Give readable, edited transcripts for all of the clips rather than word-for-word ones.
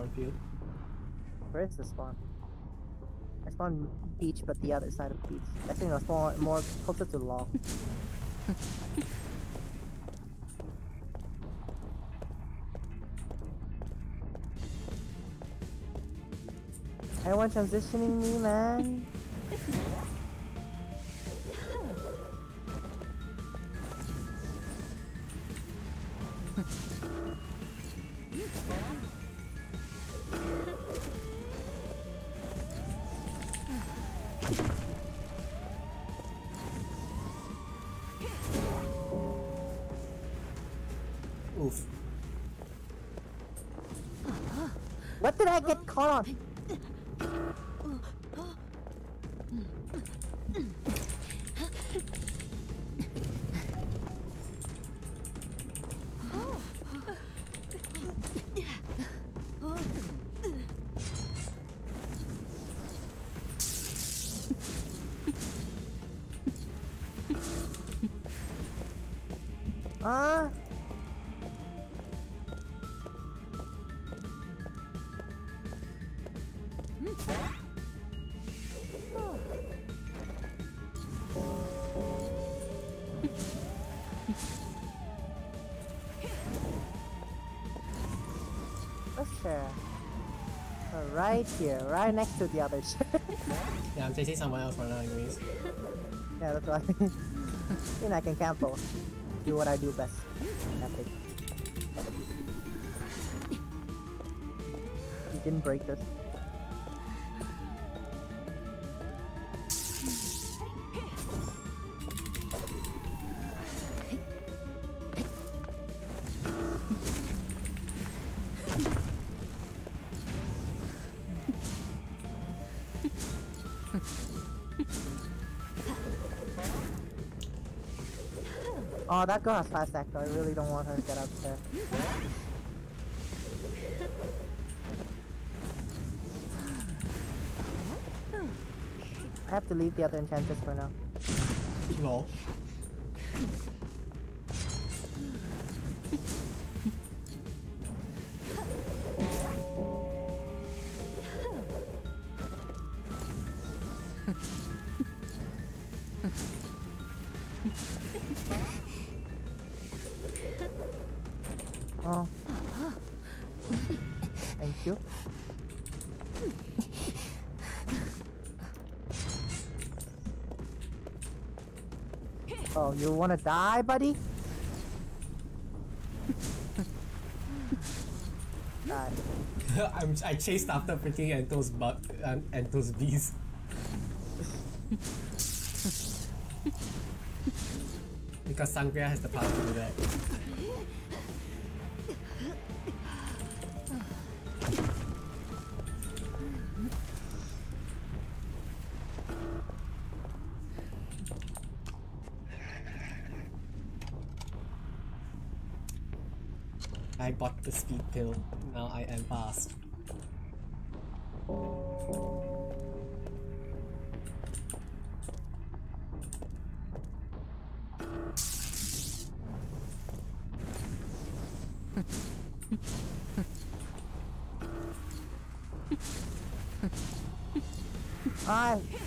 spawn field. Where is the spawn? I spawned beach, but the other side of beach. I think I'll spawn more closer to log. Everyone transitioning me, man. Oof. What did I get caught on? Right here, right next to the other ship. Yeah, I'm chasing someone else right now anyways. Yeah, that's right. Then I can camp out. Do what I do best. Epic. You didn't break this. Oh, that girl has fast act though, I really don't want her to get up there. I have to leave the other enchantress for now. No. Oh, you wanna die, buddy? Die. I chased after freaking Anto's bees. Because Sangria has the power to do that. I bought the speed pill. Now I am fast.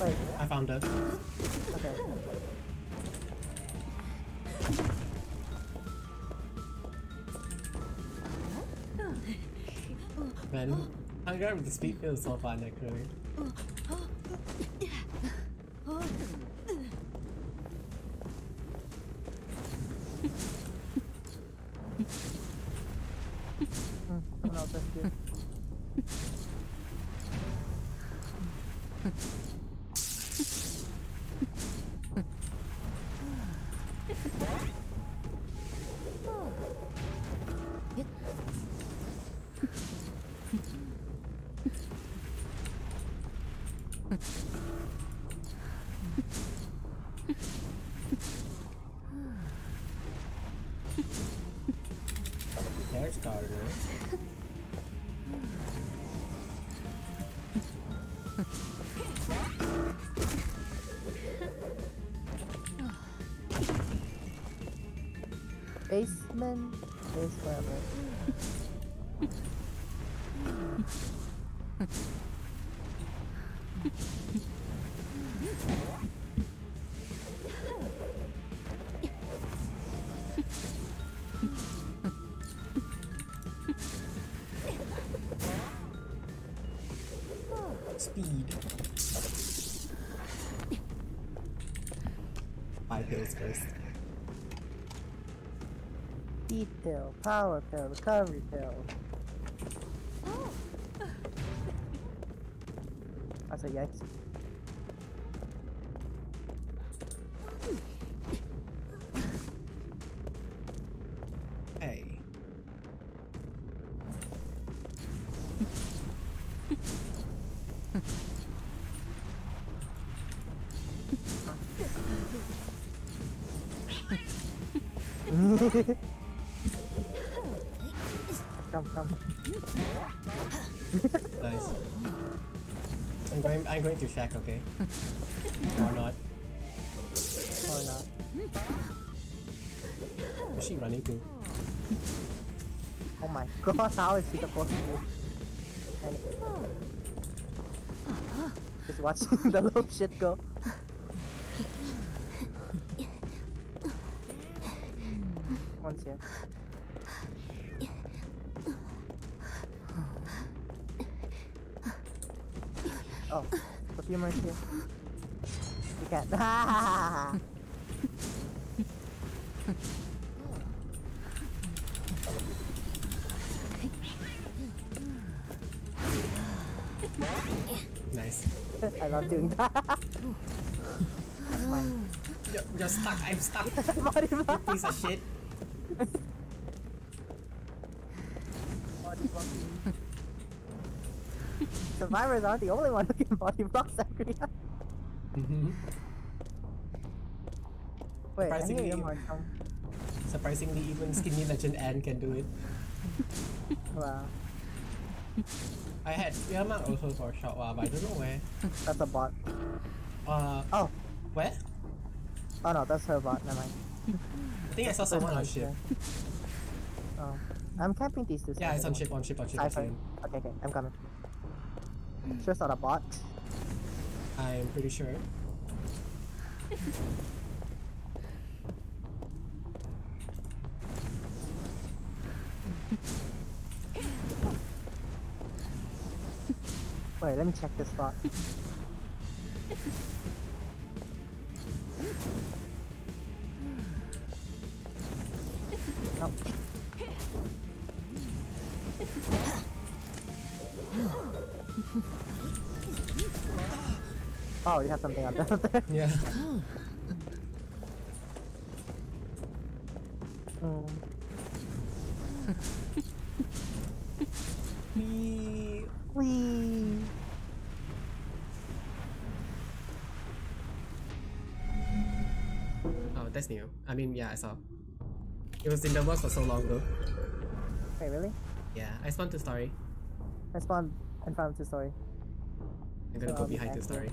Wait. I found her. Okay. Man, I'm going with the speed field so far, actually. Basement is whatever. speed. My pills first. Speed pill, power pill, recovery pill. Oh. That's a yikes. Hey. Come. Nice. I'm going to shack, okay? Or not. Or not. Where's she running to? Oh my god, how is she supposed to move? Just watching the little shit go. Once here. Oh, the humor is here. You can't. Ha. Nice. I love doing that. You're stuck. I'm stuck. You piece of shit. Survivors aren't the only one who can body block Sangria. Mm-hmm. Wait, surprisingly, even Skinny Legend Anne can do it. Wow. I had Yama also for a short while, but I don't know where. That's a bot. Oh. Where? Oh no, that's her bot, never mind. I think I saw someone on ship. Oh. I'm camping these two. Yeah, it's on ship, Okay, okay, I'm coming. Sure it's not a bot. I'm pretty sure. Wait, let me check this spot. Nope. Oh, you have something on there. Yeah. Wee. Oh, that's new. I mean, yeah, I saw. It was in the works for so long though. Wait, really? Yeah, I spawned to story. I spawned and found to story. I'm gonna go behind to story.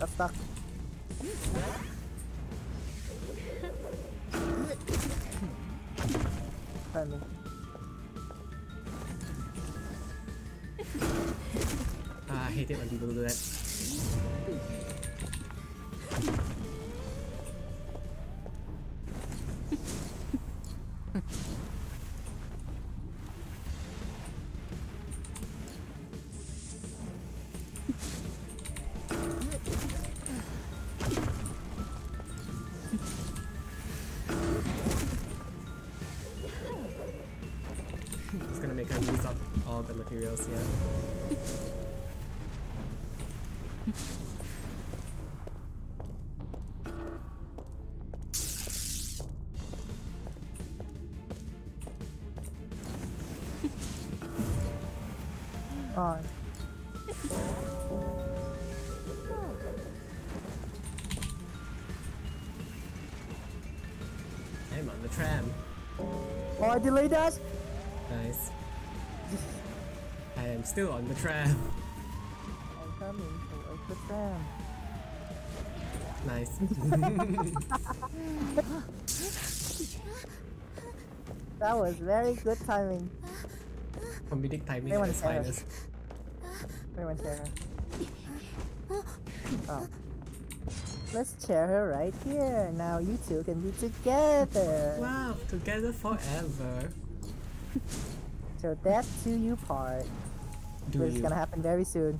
I'm stuck. Finally. I hate it when people do that. It's gonna make her use up all the materials, yeah. Oh. I'm on the tram. Oh, I delayed us. Nice. I am still on the tram. I'm coming towards the tram. Nice. That was very good timing. Comedic timing at its finest. Everyone's there. Oh. Let's chair her right here. Now you two can be together. Wow, together forever. So that to you part. It's gonna happen very soon.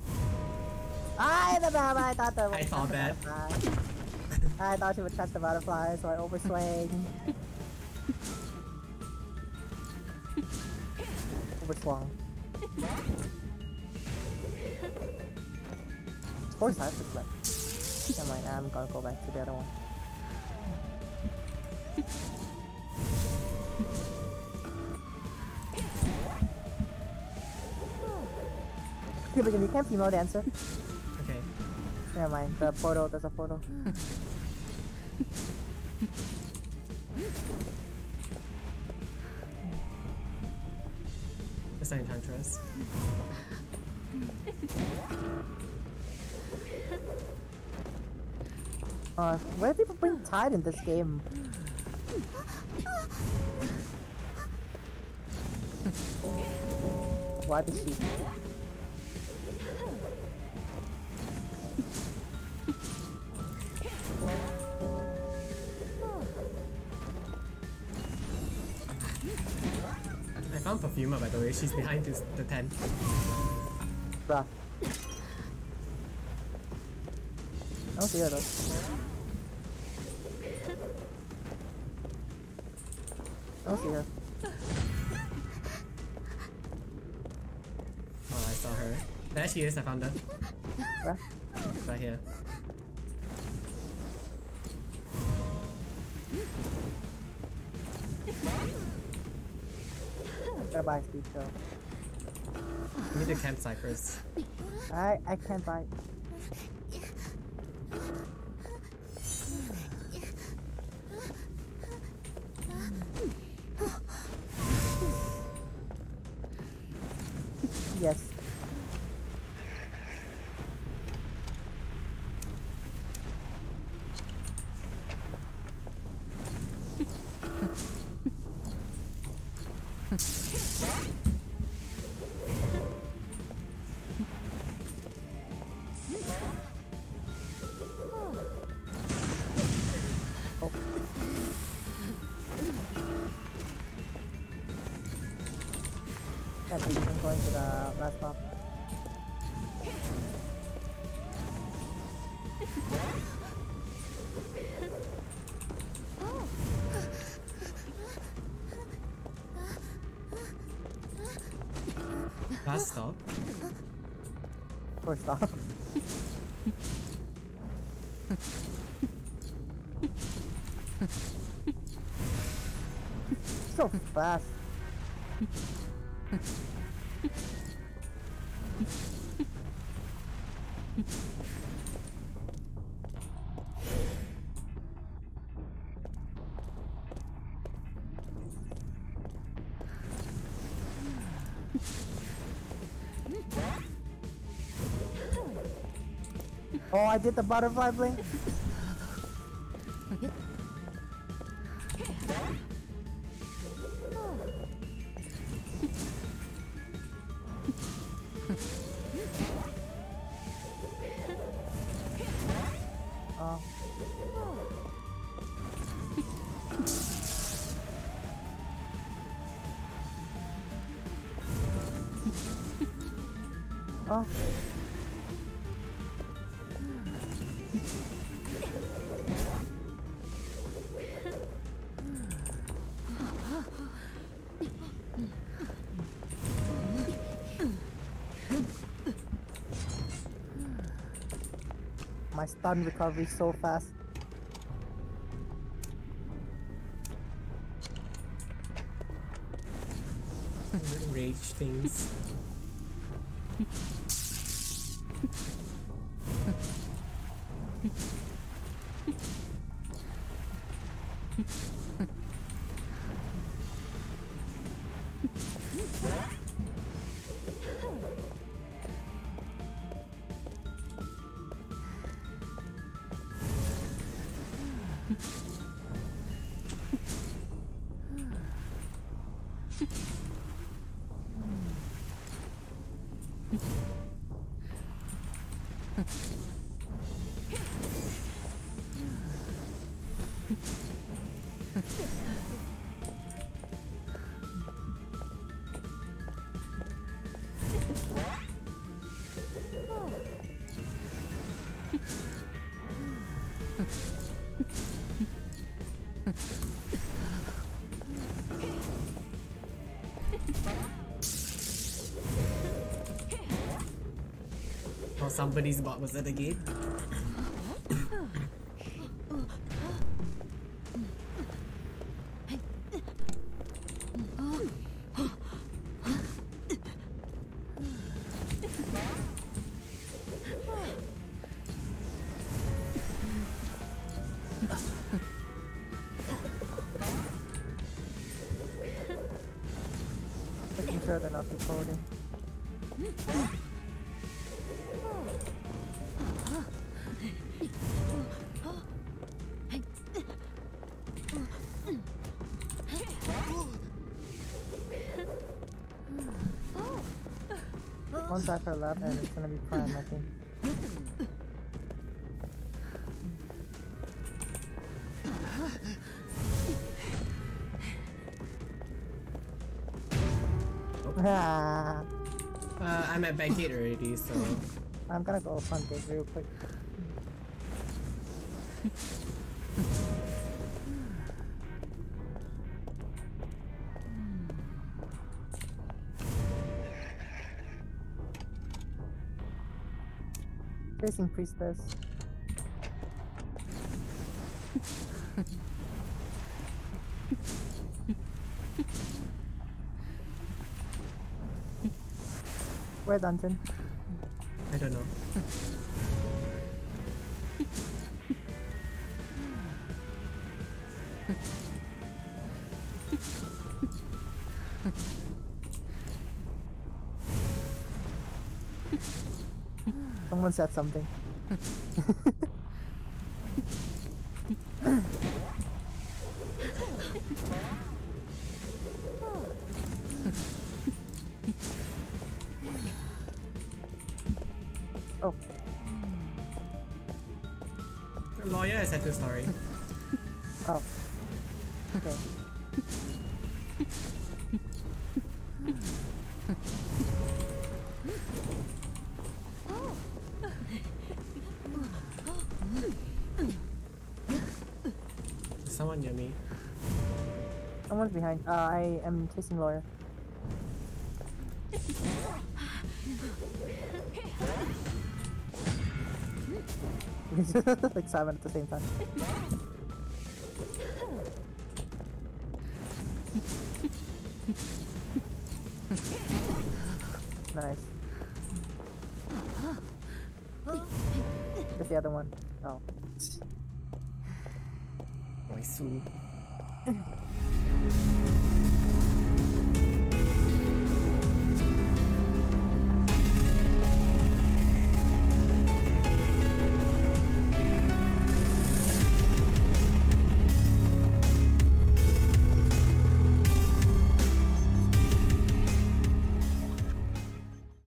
I thought that. I thought she would touch the butterfly, so I overswing. Overswung. Of course, I have to flip. Never mind, I'm gonna go back to the other one. Okay, but you can't female dancer. Okay. Never mind, the portal, there's a portal. It's not Enchantress. Where do people bring Tide in this game? Why the sheep? I found Perfuma, by the way. She's behind the tent. Bruh. Oh dear, I see her. Oh, I saw her. There she is, I found her. Where? Right here. Gotta buy speed, though. We need to camp cyphers. I can't buy. Yes. I'm going to the last pop. Last stop? First stop. So fast. Oh, I did the butterfly blink. Oh. Oh. My stun recovery so fast. Rage things. Oh, somebody's bot was at the gate. Once I fill up, and it's gonna be prime, I think. I'm at back gate already, so I'm gonna go front gate real quick. Facing priestess. Where Dunton? I don't know. Someone said something. Oh. The lawyer is at the story. Oh. Okay. Someone near me. Someone's behind. I am chasing lawyer. Like Simon at the same time. Nice. There's the other one. Oh. I see.